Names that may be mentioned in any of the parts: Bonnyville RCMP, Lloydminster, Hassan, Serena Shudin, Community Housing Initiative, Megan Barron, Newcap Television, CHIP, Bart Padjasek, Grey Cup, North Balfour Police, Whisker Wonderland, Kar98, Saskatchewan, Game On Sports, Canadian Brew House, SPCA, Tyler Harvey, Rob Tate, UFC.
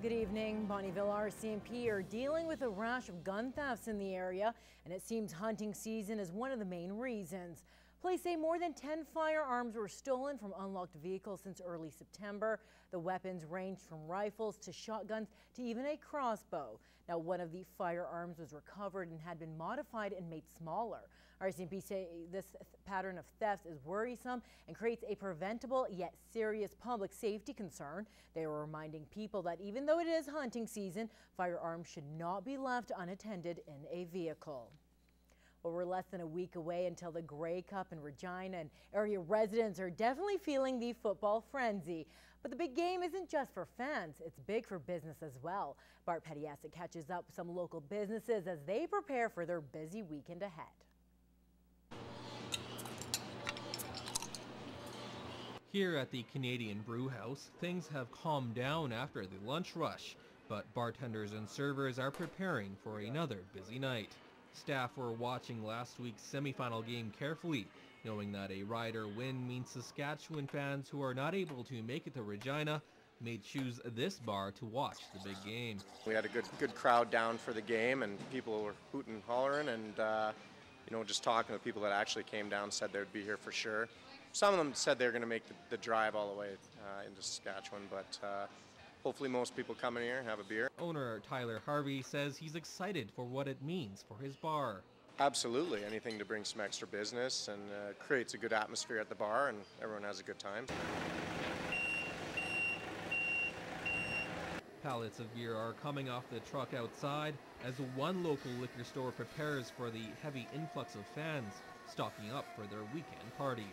Good evening. Bonnyville RCMP are dealing with a rash of gun thefts in the area, and it seems hunting season is one of the main reasons. Police say more than 10 firearms were stolen from unlocked vehicles since early September. The weapons ranged from rifles to shotguns to even a crossbow. Now, one of the firearms was recovered and had been modified and made smaller. RCMP say this pattern of thefts is worrisome and creates a preventable yet serious public safety concern. They were reminding people that even though it is hunting season, firearms should not be left unattended in a vehicle. Well, we're less than a week away until the Grey Cup in Regina, and area residents are definitely feeling the football frenzy. But the big game isn't just for fans, it's big for business as well. Bart Padjasek catches up with some local businesses as they prepare for their busy weekend ahead. Here at the Canadian Brew House, things have calmed down after the lunch rush, but bartenders and servers are preparing for another busy night. Staff were watching last week's semi-final game carefully, knowing that a Ryder win means Saskatchewan fans who are not able to make it to Regina may choose this bar to watch the big game. We had a good crowd down for the game, and people were hooting and hollering, and you know, just talking to people that actually came down, said they'd be here for sure. Some of them said they were going to make the drive all the way into Saskatchewan, but hopefully most people come in here and have a beer. Owner Tyler Harvey says he's excited for what it means for his bar. Absolutely, anything to bring some extra business and creates a good atmosphere at the bar, and everyone has a good time. Pallets of beer are coming off the truck outside as one local liquor store prepares for the heavy influx of fans stocking up for their weekend parties.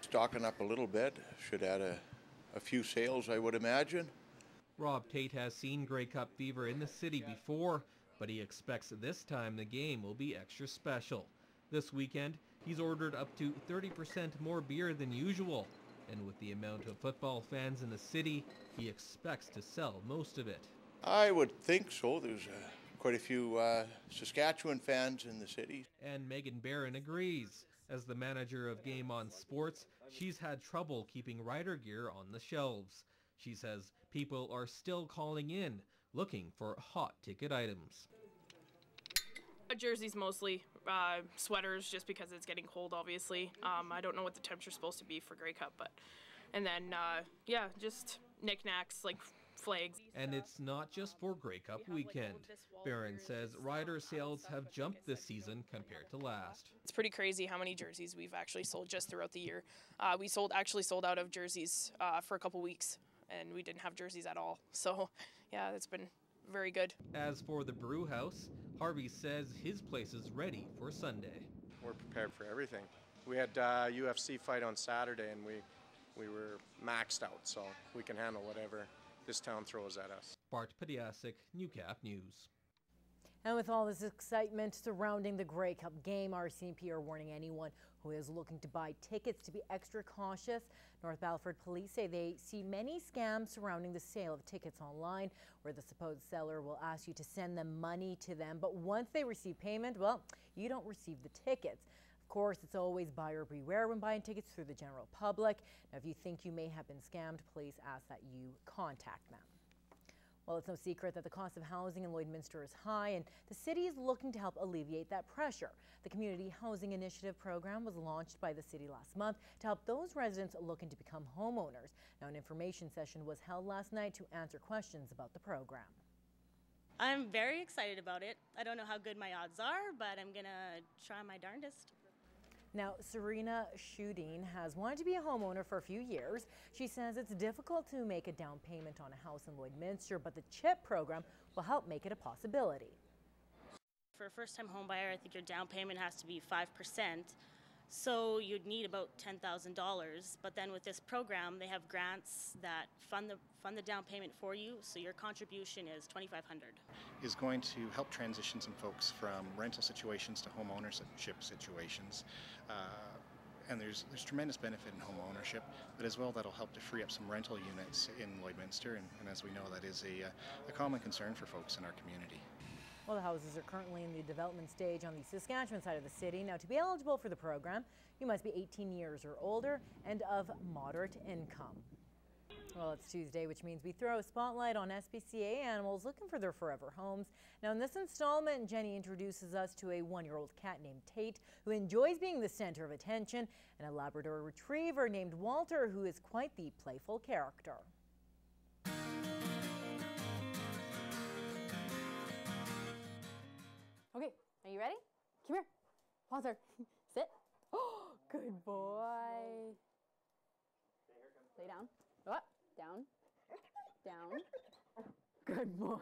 Stocking up a little bit, should add a few sales, I would imagine. Rob Tate has seen Grey Cup fever in the city before, but he expects this time the game will be extra special. This weekend, he's ordered up to 30% more beer than usual, and with the amount of football fans in the city, he expects to sell most of it. I would think so. There's quite a few Saskatchewan fans in the city. And Megan Barron agrees. As the manager of Game On Sports, she's had trouble keeping Ryder gear on the shelves. She says people are still calling in, looking for hot ticket items. Jerseys mostly, sweaters just because it's getting cold obviously. I don't know what the temperature's supposed to be for Grey Cup, but, and then yeah, just knickknacks like flags. And it's not just for Grey Cup weekend. Barron says Ryder sales have jumped this season compared to last. It's pretty crazy how many jerseys we've actually sold just throughout the year. We actually sold out of jerseys for a couple weeks, and we didn't have jerseys at all. So yeah, that's been very good. As for the brew house, Harvey says his place is ready for Sunday. We're prepared for everything. We had a UFC fight on Saturday and we were maxed out, so we can handle whatever this town throws at us. Bart Padjasek, Newcap News. And with all this excitement surrounding the Grey Cup game, RCMP are warning anyone who is looking to buy tickets to be extra cautious. North Balfour Police say they see many scams surrounding the sale of tickets online, where the supposed seller will ask you to send them money to them, but once they receive payment, well, you don't receive the tickets. Of course, it's always buyer beware when buying tickets through the general public. Now, if you think you may have been scammed, please ask that you contact them. Well, it's no secret that the cost of housing in Lloydminster is high, and the city is looking to help alleviate that pressure. The Community Housing Initiative program was launched by the city last month to help those residents looking to become homeowners. Now, an information session was held last night to answer questions about the program. I'm very excited about it. I don't know how good my odds are, but I'm gonna try my darndest. Now, Serena Shudin has wanted to be a homeowner for a few years. She says it's difficult to make a down payment on a house in Lloydminster, but the CHIP program will help make it a possibility. For a first-time homebuyer, I think your down payment has to be 5%, so you'd need about $10,000. But then with this program, they have grants that fund the down payment for you, so your contribution is $2,500. Is going to help transition some folks from rental situations to home ownership situations, and there's tremendous benefit in home ownership, but as well that'll help to free up some rental units in Lloydminster, and as we know, that is a common concern for folks in our community. Well, the houses are currently in the development stage on the Saskatchewan side of the city. Now, to be eligible for the program, you must be 18 years or older and of moderate income. Well, it's Tuesday, which means we throw a spotlight on SPCA animals looking for their forever homes. Now, in this installment, Jenny introduces us to a one-year-old cat named Tate, who enjoys being the center of attention, and a Labrador retriever named Walter, who is quite the playful character. Okay, are you ready? Come here. Walter, sit. Oh, good boy. Lay down. Up, down, down. Good boy.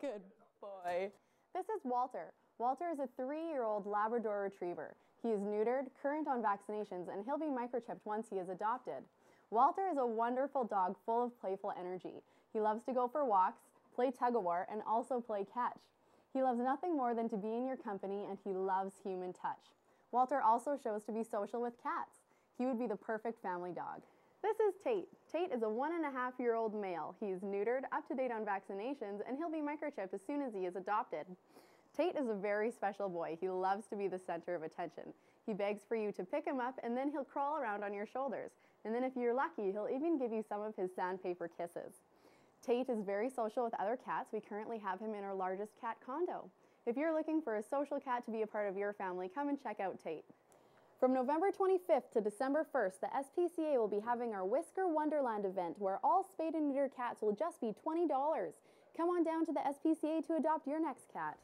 Good boy. This is Walter. Walter is a 3-year-old Labrador retriever. He is neutered, current on vaccinations, and he'll be microchipped once he is adopted. Walter is a wonderful dog full of playful energy. He loves to go for walks, play tug-of-war, and also play catch. He loves nothing more than to be in your company, and he loves human touch. Walter also shows to be social with cats. He would be the perfect family dog. This is Tate. Tate is a 1.5-year-old male. He's neutered, up to date on vaccinations, and he'll be microchipped as soon as he is adopted. Tate is a very special boy. He loves to be the center of attention. He begs for you to pick him up, and then he'll crawl around on your shoulders. And then if you're lucky, he'll even give you some of his sandpaper kisses. Tate is very social with other cats. We currently have him in our largest cat condo. If you're looking for a social cat to be a part of your family, come and check out Tate. From November 25th to December 1st, the SPCA will be having our Whisker Wonderland event where all spayed and neutered cats will just be $20. Come on down to the SPCA to adopt your next cat.